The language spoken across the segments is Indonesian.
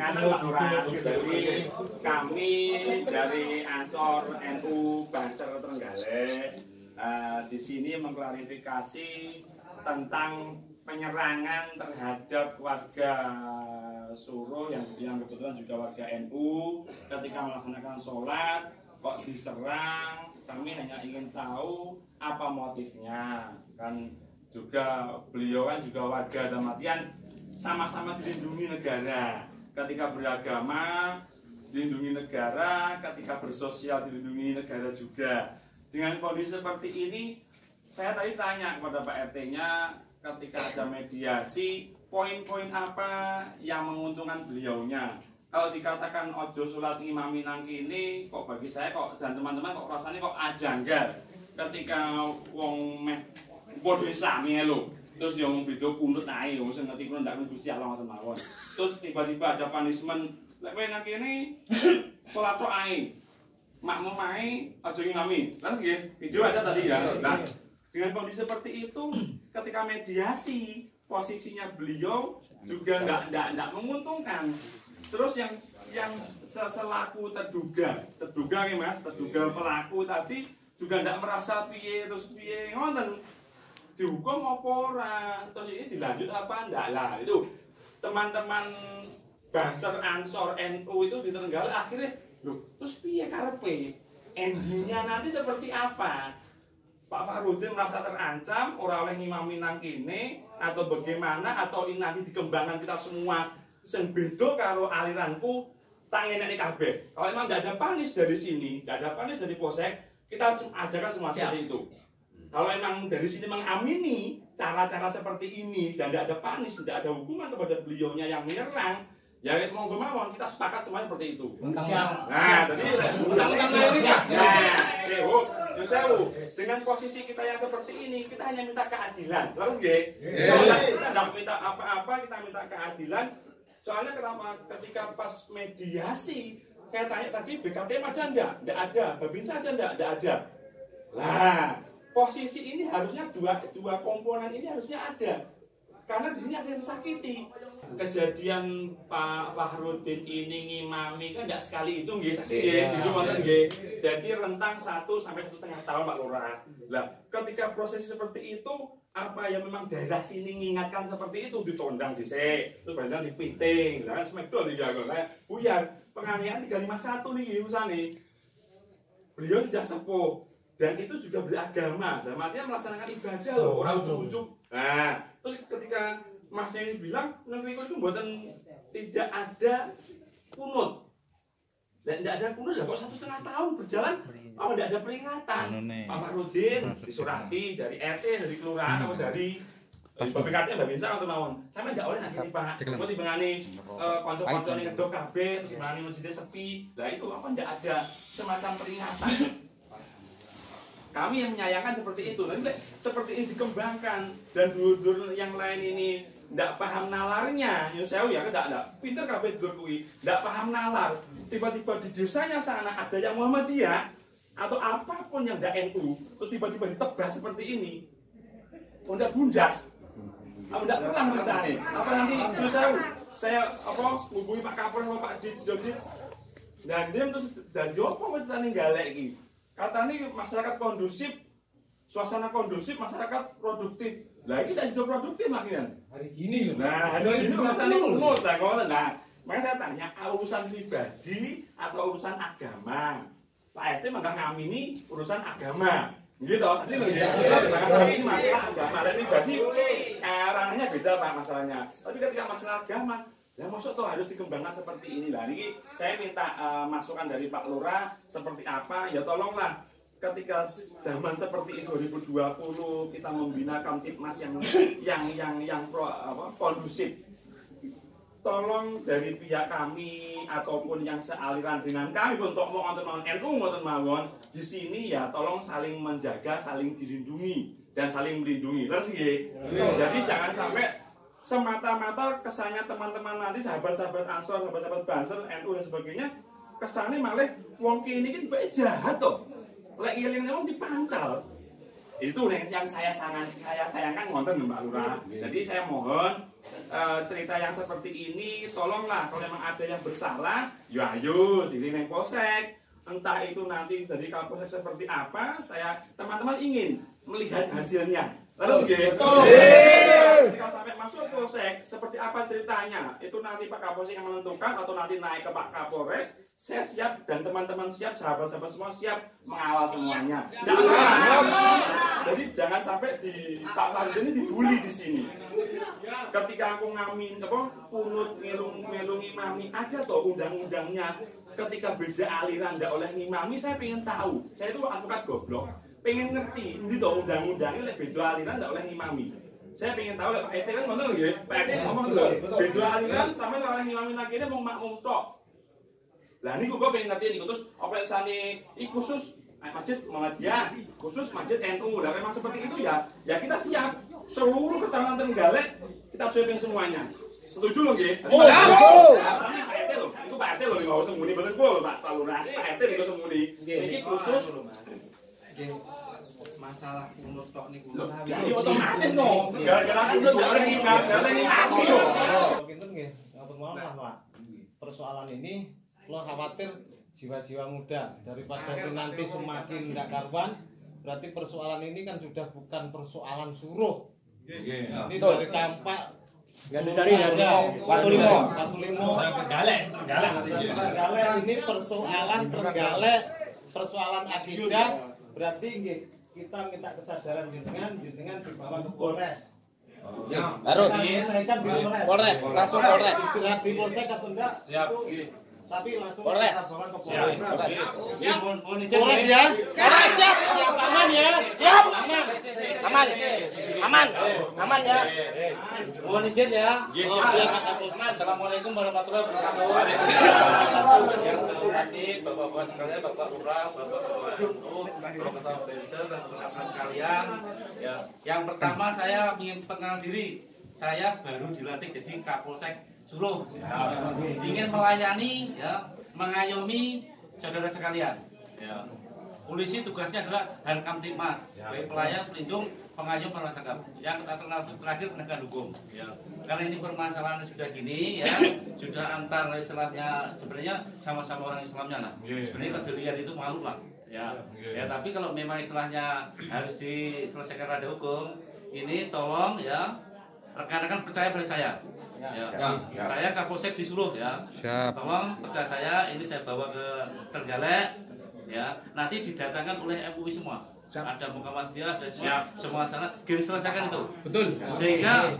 Karena Pak Lora, jadi kami dari Ansor NU Banser Trenggalek di sini mengklarifikasi tentang penyerangan terhadap warga Suruh yang kebetulan juga warga NU ketika melaksanakan sholat kok diserang. Kami hanya ingin tahu apa motifnya, kan juga beliau kan juga warga, dalam artian sama-sama dilindungi negara ketika beragama, dilindungi negara ketika bersosial, dilindungi negara juga. Dengan kondisi seperti ini, saya tadi tanya kepada Pak Ete-nya ketika ada mediasi, poin-poin apa yang menguntungkan beliaunya. Kalau dikatakan ojo sulat imami nangkini, kok bagi saya kok dan teman-teman kok rasanya kok ajanggal ketika wong meh bodoh Islamnya loh. Terus yang beda kunut naik, yang saya ngerti kunut tidak Gusti Allah ngoten mawon. Terus tiba-tiba ada punishment, lek kowe nang kene salat tok ae. Makmum ae aja ngimami. Lah nggih, video ada tadi ya. Nah, dengan kondisi seperti itu ketika mediasi, posisinya beliau juga enggak menguntungkan. Terus yang selaku terduga nih Mas, terduga pelaku tadi juga enggak merasa piye terus piye ngoten. Dihukum apa ora, terus ini dilanjut apa enggak lah. Itu teman-teman Banser Ansor NU itu di Trenggalek akhirnya loh, terus piye karepe endingnya nanti seperti apa? Pak Fahrudin merasa terancam, ora oleh ngimami nang kene atau bagaimana, atau ini nanti dikembangkan kita semua sing beda karo aliranku tangenane kabeh. Kalau memang enggak ada panis dari sini, enggak ada panis dari Polsek, kita ajarkan semua seperti itu. Kalau memang dari sini mengamini cara-cara seperti ini dan tidak ada panis, tidak ada hukuman kepada beliaunya yang menyerang, ya mau gimana? Kita sepakat semuanya seperti itu. Nah, tadi dengan posisi kita yang seperti ini, kita hanya minta keadilan. Terus nggih? Kita tidak minta apa-apa, kita minta keadilan. Soalnya kenapa? Ketika pas mediasi, saya tanya tadi BKTM ada enggak? Enggak ada. Babinsa ada enggak? Enggak ada. Lah, posisi ini harusnya dua komponen ini harusnya ada, karena di sini ada yang sakiti. Kejadian Pak Fahrudin ini ngimami kan tidak sekali itu nggih saksi nggih. Jadi rentang 1 sampai 1,5 tahun Pak Lora. Lah, ketika proses seperti itu, apa yang memang daerah sini mengingatkan seperti itu ditondang dhisik, terus bandang dipiting, lah semedol iki aku. Lah, buyar penganiayaan 351 niki usane. Beliau sudah sepuh. Dan itu juga beragama, dalam artinya melaksanakan ibadah loh, orang ujung-ujung. Nah, terus ketika Mas Nenis bilang, negeriku itu buatan tidak ada kunut. Dan tidak ada kunut, lah kok 1,5 tahun berjalan, oh tidak ada peringatan. Pak Fahrudin disurati dari RT, dari kelurahan, atau dari BPKT Mbak Binsa atau mawon. Sampai enggak oleh nanti Pak. Kok dibengani kanca-kancane kedok kabeh, terus mrene masjidnya sepi. Lah itu apa enggak ada semacam peringatan. Kami yang menyayangkan seperti itu, nanti seperti ini dikembangkan dan dulur-dulur yang lain ini tidak paham nalarnya, Yuseu ya tidak pinter kabeh dulur kuwi, tidak paham nalar, tiba-tiba di desanya sana ada yang Muhammadiyah atau apapun yang tidak NU, terus tiba-tiba ditebas seperti ini, tidak bundas, tidak pernah bertani, apa nanti Yuseu, saya apa hubungi Pak Kapur sama Pak Jozit dan dia terus dan Joko mau cerita Ninggalek ini. Katanya masyarakat kondusif, suasana kondusif, masyarakat produktif. Lah kita sudah produktif makanya. Hari gini loh. Nah, hari ini masalah umut lah kalau nah. Makanya saya tanya, urusan pribadi atau urusan agama? Pak Ete maka ngamini urusan agama. Gitu, sih loh ya. Tapi masalah agama pribadi ranahnya beda Pak masalahnya. Tapi ketika masalah agama, ya maksud tuh harus dikembangkan seperti inilah. Ini saya minta masukan dari Pak Lora seperti apa? Ya tolonglah. Ketika zaman seperti 2020 kita membina kamtipmas yang kondusif. Tolong dari pihak kami ataupun yang sealiran dengan kami untuk mewonten NU mboten mawon di sini ya tolong saling menjaga, saling dilindungi dan saling melindungi. Terus nggih. Jadi jangan sampai semata-mata kesannya teman-teman nanti sahabat-sahabat Ansor, sahabat-sahabat Banser, NU dan sebagainya kesannya malah wong kini kan jahat toh. Lek iling wong dipancal. Itu yang saya sayangkan ngonten Mbak Lurah. Jadi saya mohon cerita yang seperti ini tolonglah kalau memang ada yang bersalah, ya ayo di neng Polsek. Entah itu nanti dari Kapolsek seperti apa, saya teman-teman ingin melihat hasilnya. Terus nggih. Kalau sampai masuk Polsek seperti apa ceritanya? Itu nanti Pak Kapolsek yang menentukan atau nanti naik ke Pak Kapolres. Saya siap dan teman-teman siap, sahabat-sahabat semua siap mengawal semuanya. Jadi jangan sampai di Pak Fahrudin ini dibully di sini. Ketika aku ngamin apa kunut ngelung-ngelung imami ada toh undang-undangnya. Ketika beda aliran ndak oleh ngimami saya pengen tahu. Saya itu advokat goblok. Pengen ngerti ini toh undang-undangnya beda aliran ndak oleh ngimami. Saya pengen tahu Pak Ete kan ngono lho, Pak Ete ngomong lho. Beda aliran sama oleh ngimami nakene mau makmum tok. Lah niku kok pengen ngerti niku terus apa sane iki khusus masjid Muhammadiyah, khusus masjid NU. Lah memang seperti itu ya. Ya kita siap seluruh kecamatan Trenggalek kita siapin semuanya. Setuju lho nggih? Setuju. Pak Ete lho, itu Pak Ete lho enggak usah muni bener gua lho Pak Lurah. Pak Ete niku semuni. Iki khusus masalah kunut tok niku. Jadi otomatis no. Gara-gara kunut bareng iki Pak. Kinten nggih. Ngoten mawon lah Pak. Persoalan ini lo khawatir jiwa-jiwa muda daripada nanti semakin tidak karuan. Berarti persoalan ini kan sudah bukan persoalan Suruh. Ini dari Kampak Suruh ada Watu Limo Trenggalek ini persoalan Trenggalek, persoalan akidah. Berarti kita minta kesadaran dengan dibawa ke Polres. Ya harus diselesaikan di Polres. Langsung Polres istirahat di Polsek atau enggak itu tapi langsung Polres. Ke Polres. Siap. Polres ya. Polres siap. Siap aman ya. Siap aman. Aman. Aman. Aman ya. Mohon izin ya. Assalamualaikum warahmatullahi wabarakatuh. Bapak-bapak sekalian, Bapak Lurah, Bapak-bapak NU, Bapak-bapak Banser dan Bapak-bapak sekalian. Ya, yang pertama saya ingin perkenalan diri. Saya baru dilantik jadi Kapolsek Suruh, ya, ingin melayani, ya, mengayomi saudara sekalian. Ya. Polisi tugasnya adalah Hankamtipmas, ya, baik pelayan, pelindung, pengayom, penegak. Yang terakhir penegak hukum. Ya. Karena ini permasalahan sudah gini, ya, sudah antar istilahnya sebenarnya sama-sama orang Islamnya lah. Yeah. Sebenarnya kalau dilihat itu malu lah. Ya. Yeah. Ya, tapi kalau memang istilahnya harus diselesaikan ada hukum, ini tolong ya rekan-rekan percaya pada saya. Ya, ya. Saya Kapolsek disuruh ya. Siap. Tolong percaya saya, ini saya bawa ke Trenggalek ya. Nanti didatangkan oleh MUI semua. Siap. Ada Muhammadiyah dan semua sana kita selesaikan itu. Betul. Sehingga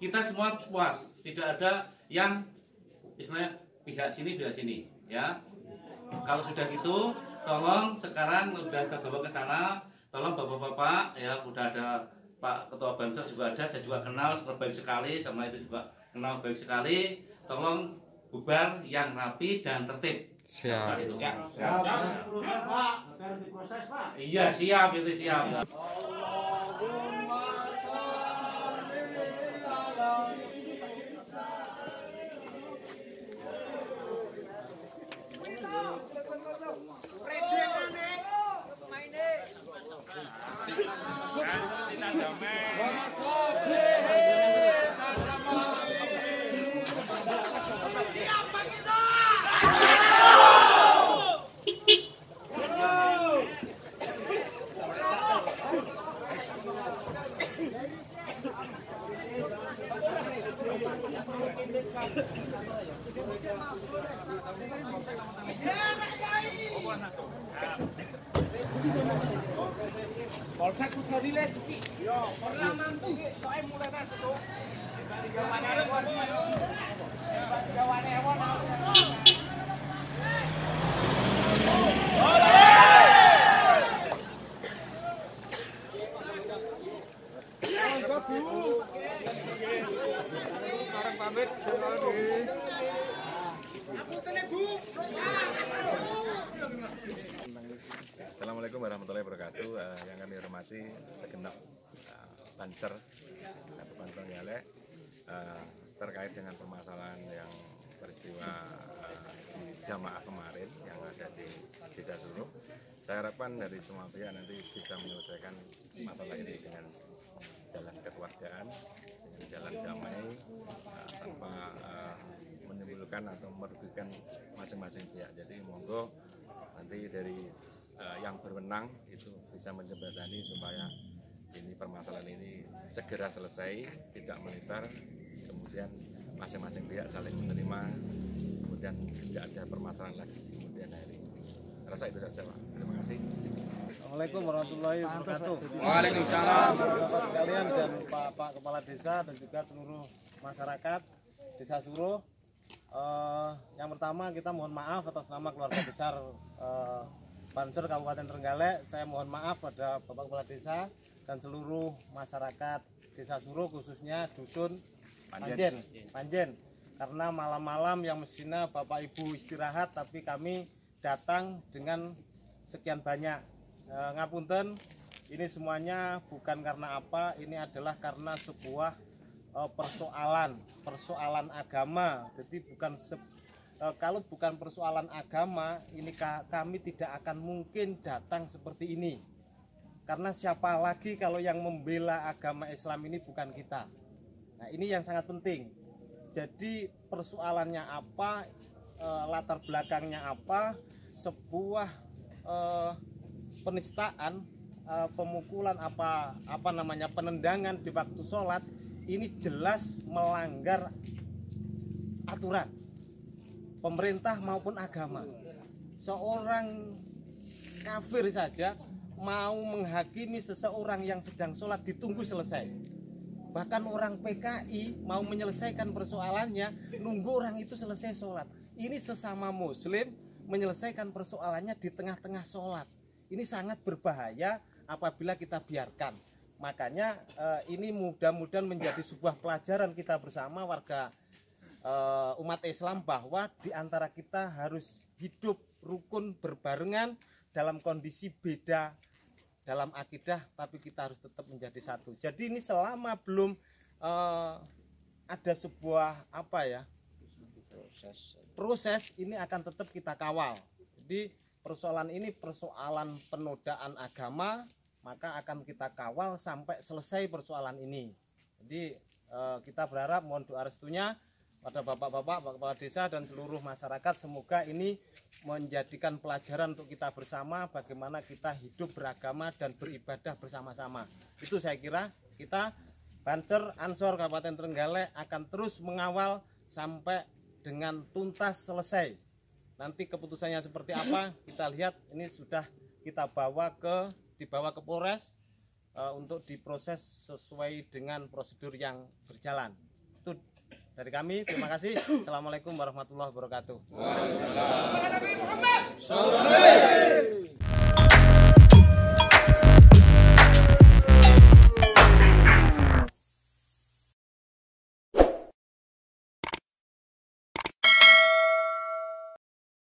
kita semua puas, tidak ada yang istilahnya pihak sini ya. Kalau sudah gitu, tolong sekarang sudah saya bawa ke sana, tolong bapak-bapak ya sudah ada Pak Ketua Banser juga ada, saya juga kenal baik sekali, sama itu juga kenal baik sekali. Tolong bubar yang rapi dan tertib. Siap. Siap. Siap. Iya siap itu siap. Siapa kita? Polsek yo, mampu soalnya mulai tes itu. Assalamualaikum warahmatullahi wabarakatuh. Yang kami hormati segenap Banser Kabupaten Trenggalek, terkait dengan permasalahan yang peristiwa jamaah kemarin yang ada di Desa Suruh. Saya harapkan dari semua pihak nanti bisa menyelesaikan masalah ini dengan jalan kekeluargaan, dengan jalan damai, tanpa menimbulkan atau merugikan masing-masing pihak. Jadi monggo nanti dari yang berwenang itu bisa menjembatani supaya ini permasalahan ini segera selesai, tidak militer, kemudian masing-masing pihak saling menerima, kemudian tidak ada permasalahan lagi kemudian hari ini. Rasa itu saja, Pak. Terima kasih. Assalamualaikum warahmatullahi wabarakatuh. Waalaikumsalam. Bapak kalian dan Pak Kepala Desa dan juga seluruh masyarakat Desa Suruh. Yang pertama kita mohon maaf atas nama keluarga besar Banser Kabupaten Trenggalek. Saya mohon maaf pada Bapak Kepala Desa dan seluruh masyarakat Desa Suruh, khususnya Dusun Panjen. Karena malam-malam yang mestinya Bapak Ibu istirahat, tapi kami datang dengan sekian banyak. Ngapunten, ini semuanya bukan karena apa, ini adalah karena sebuah persoalan agama. Jadi bukan kalau bukan persoalan agama, ini kami tidak akan mungkin datang seperti ini. Karena siapa lagi kalau yang membela agama Islam ini bukan kita. Nah, ini yang sangat penting. Jadi persoalannya apa, latar belakangnya apa, sebuah penistaan, pemukulan, penendangan di waktu sholat, ini jelas melanggar aturan pemerintah maupun agama. Seorang kafir saja mau menghakimi seseorang yang sedang sholat ditunggu selesai. Bahkan orang PKI mau menyelesaikan persoalannya, nunggu orang itu selesai sholat. Ini sesama muslim menyelesaikan persoalannya di tengah-tengah sholat. Ini sangat berbahaya apabila kita biarkan. Makanya ini mudah-mudahan menjadi sebuah pelajaran kita bersama warga umat Islam, bahwa di antara kita harus hidup rukun berbarengan dalam kondisi beda dalam akidah, tapi kita harus tetap menjadi satu. Jadi ini selama belum ada sebuah proses, ini akan tetap kita kawal. Jadi persoalan ini persoalan penodaan agama, maka akan kita kawal sampai selesai persoalan ini. Jadi kita berharap, mohon doa restunya pada bapak-bapak, Pak Kepala Desa dan seluruh masyarakat. Semoga ini menjadikan pelajaran untuk kita bersama, bagaimana kita hidup beragama dan beribadah bersama-sama. Itu saya kira kita Banser Ansor Kabupaten Trenggalek akan terus mengawal sampai dengan tuntas selesai. Nanti keputusannya seperti apa kita lihat. Ini sudah kita bawa ke Polres untuk diproses sesuai dengan prosedur yang berjalan. Itu dari kami, terima kasih. Assalamualaikum warahmatullahi wabarakatuh. Waalaikumsalam.